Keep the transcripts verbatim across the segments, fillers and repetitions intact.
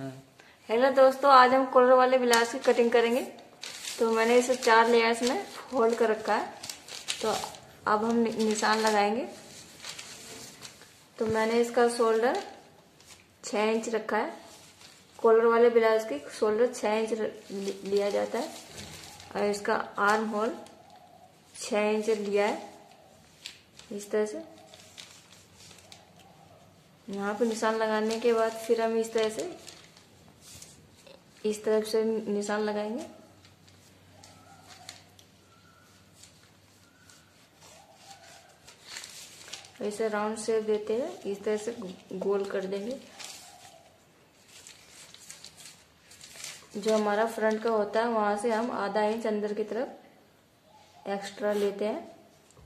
Hello दोस्तों, आज हम कॉलर वाले ब्लाउज की कटिंग करेंगे। तो मैंने इसे चार लेयर्स में फोल्ड कर रखा है। तो अब हम निशान लगाएंगे। तो मैंने इसका शोल्डर छः इंच रखा है। कॉलर वाले ब्लाउज की शोल्डर छः इंच लिया जाता है और इसका आर्म होल छः इंच लिया है। इस तरह से यहाँ पे निशान लगाने के बाद फिर हम इस तरह से इस तरफ से निशान लगाएंगे। ऐसे राउंड शेप देते हैं, इस तरह से गोल कर देंगे। जो हमारा फ्रंट का होता है वहां से हम आधा इंच अंदर की तरफ एक्स्ट्रा लेते हैं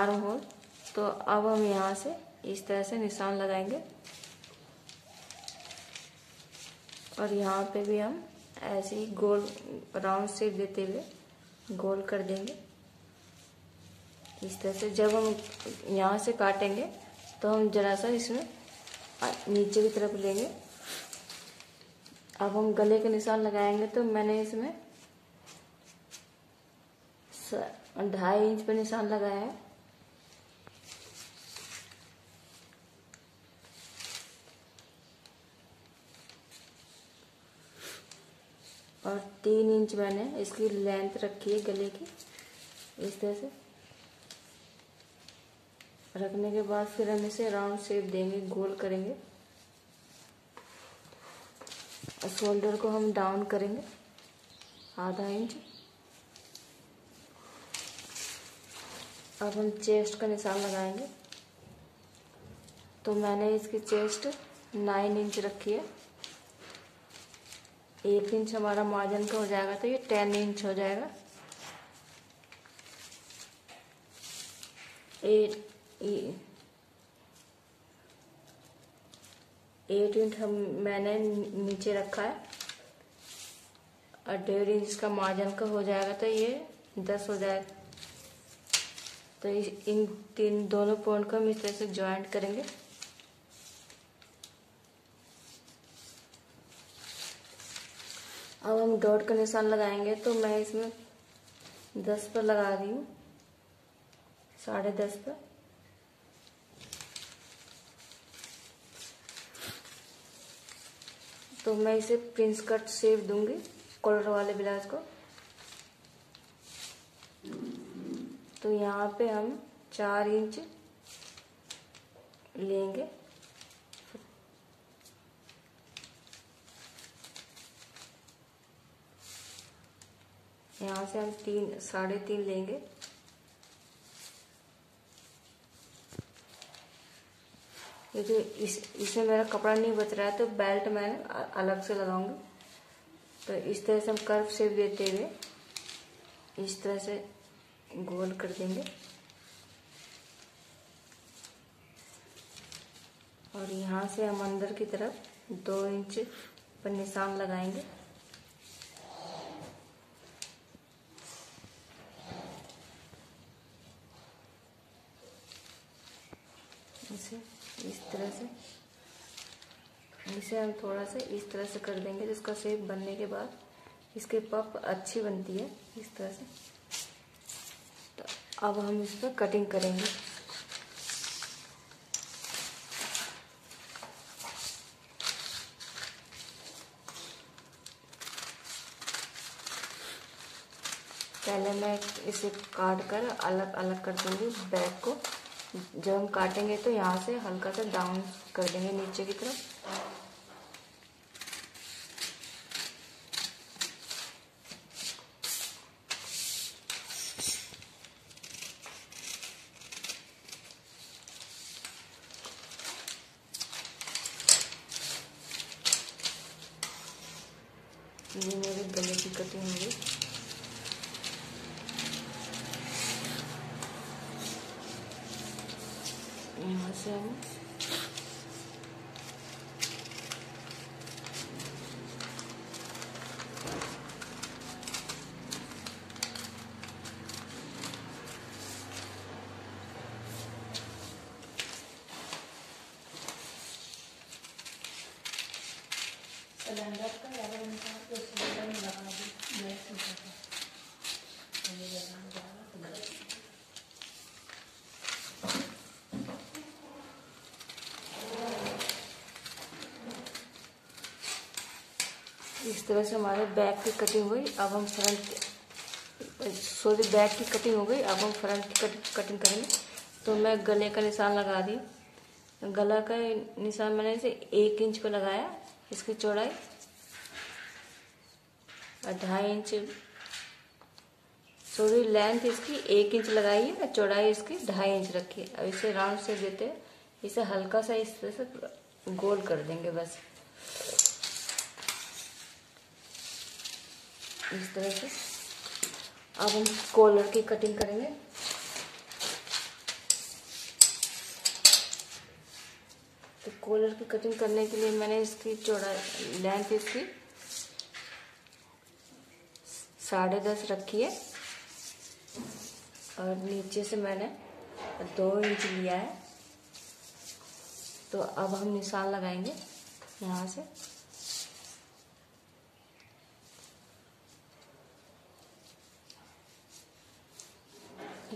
आर्म होल। तो अब हम यहाँ से इस तरह से निशान लगाएंगे और यहाँ पे भी हम ऐसे ही गोल राउंड शेप देते हुए गोल कर देंगे। इस तरह से जब हम यहाँ से काटेंगे तो हम जरा सा इसमें नीचे की तरफ लेंगे। अब हम गले के निशान लगाएंगे। तो मैंने इसमें ढाई इंच पे निशान लगाया है। और तीन इंच मैंने इसकी लेंथ रखी है गले की। इस तरह से रखने के बाद फिर हम इसे राउंड शेप देंगे, गोल करेंगे। शोल्डर को हम डाउन करेंगे आधा इंच। अब हम चेस्ट का निशान लगाएंगे। तो मैंने इसकी चेस्ट नाइन इंच रखी है। एक इंच हमारा मार्जिन का हो जाएगा तो ये टेन इंच हो जाएगा। एट एट इंच हम मैंने नीचे रखा है और डेढ़ इंच का मार्जिन का हो जाएगा तो ये दस हो जाएगा। तो इन तीन दोनों पॉइंट को हम इस तरह से ज्वाइंट करेंगे। अब हम डॉट का निशान लगाएंगे। तो मैं इसमें दस पर लगा रही हूँ, साढ़े दस पर। तो मैं इसे प्रिंस कट शेप दूंगी कॉलर वाले ब्लाउज को। तो यहाँ पे हम चार इंच लेंगे। यहाँ से हम तीन साढ़े तीन लेंगे। ये जो इस इसमें मेरा कपड़ा नहीं बच रहा है तो बेल्ट मैं अलग से लगाऊंगी। तो इस तरह से हम कर्व शेप देते हुए इस तरह से गोल कर देंगे। और यहाँ से हम अंदर की तरफ दो इंच पर निशान लगाएंगे। इसे इस तरह से इसे हम थोड़ा सा इस तरह से कर देंगे। जिसका शेप बनने के बाद इसके पफ अच्छी बनती है इस तरह से। तो अब हम इस पर कटिंग करेंगे। पहले मैं इसे काट कर अलग अलग कर दूंगी बैक को। जब हम काटेंगे तो यहाँ से हल्का सा डाउन कर देंगे नीचे की तरफ। ये मेरे गले की कटिंग होगी। यहाँ से हम सिलेंडर का अगर इनका तो सिलेंडर में लगा दी गैस में तो ये लगाना जा रहा तो गैस इस तरह से हमारे बैक की कटिंग हुई। अब हम फ्रंट सॉरी बैक की कटिंग हो गई। अब हम फ्रंट की कट, कटिंग करेंगे। तो मैं गले का निशान लगा दी। गला का निशान मैंने इसे एक इंच पे लगाया। इसकी चौड़ाई और ढाई इंच सॉरी लेंथ इसकी एक इंच लगाई है और चौड़ाई इसकी ढाई इंच रखी है। अब इसे राउंड से देते इसे हल्का सा इस तरह से गोल कर देंगे। बस इस तरह से। अब हम कॉलर की कटिंग करेंगे। तो कॉलर की कटिंग करने के लिए मैंने इसकी चौड़ाई लेंथ इसकी साढ़े दस रखी है और नीचे से मैंने दो इंच लिया है। तो अब हम निशान लगाएंगे यहाँ से।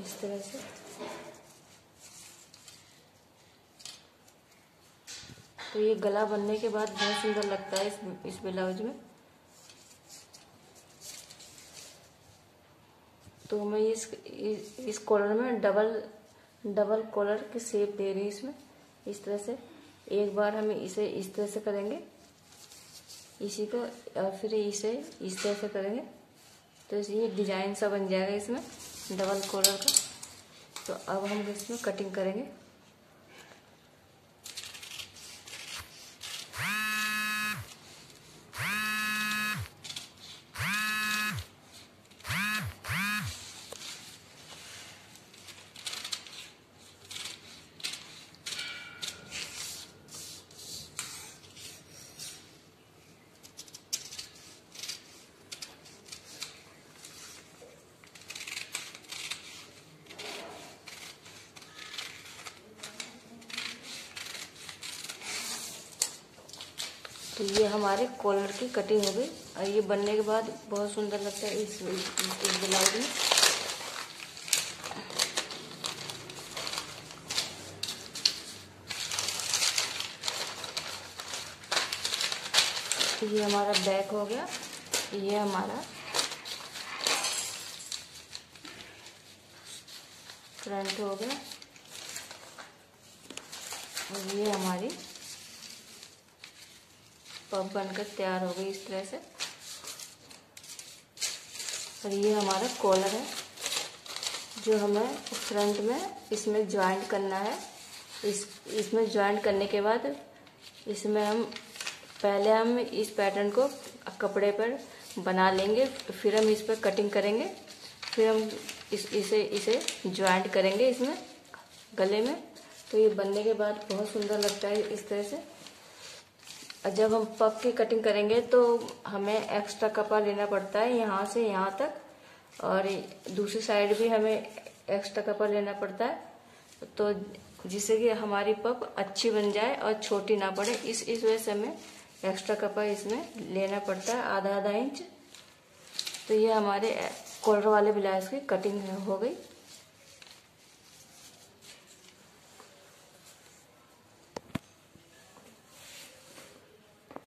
इस तरह से। तो ये गला बनने के बाद बहुत सुंदर लगता है इस इस ब्लाउज में। तो मैं इस इस कॉलर में डबल डबल कॉलर की शेप दे रही हूँ इसमें। इस तरह से एक बार हम इसे इस तरह से करेंगे इसी को और फिर इसे इस तरह से करेंगे। तो ये डिजाइन सा बन जाएगा इसमें डबल कॉलर का। तो अब हम इसमें कटिंग करेंगे। तो ये हमारे कॉलर की कटिंग हो गई और ये बनने के बाद बहुत सुंदर लगता है इस ब्लाउज में। तो ये हमारा बैक हो गया। ये हमारा फ्रंट हो गया और ये हमारी पफ बनकर तैयार हो गई इस तरह से। और ये हमारा कॉलर है जो हमें फ्रंट में इसमें ज्वाइंट करना है। इस इसमें ज्वाइंट करने के बाद इसमें हम पहले हम इस पैटर्न को कपड़े पर बना लेंगे, फिर हम इस पर कटिंग करेंगे, फिर हम इस इसे इसे ज्वाइंट करेंगे इसमें गले में। तो ये बनने के बाद बहुत सुंदर लगता है इस तरह से। जब हम पफ की कटिंग करेंगे तो हमें एक्स्ट्रा कपड़ा लेना पड़ता है यहाँ से यहाँ तक और दूसरी साइड भी हमें एक्स्ट्रा कपड़ा लेना पड़ता है। तो जिससे कि हमारी पफ अच्छी बन जाए और छोटी ना पड़े, इस इस वजह से हमें एक्स्ट्रा कपड़ा इसमें लेना पड़ता है आधा आधा इंच। तो ये हमारे कॉलर वाले ब्लाउज की कटिंग हो गई।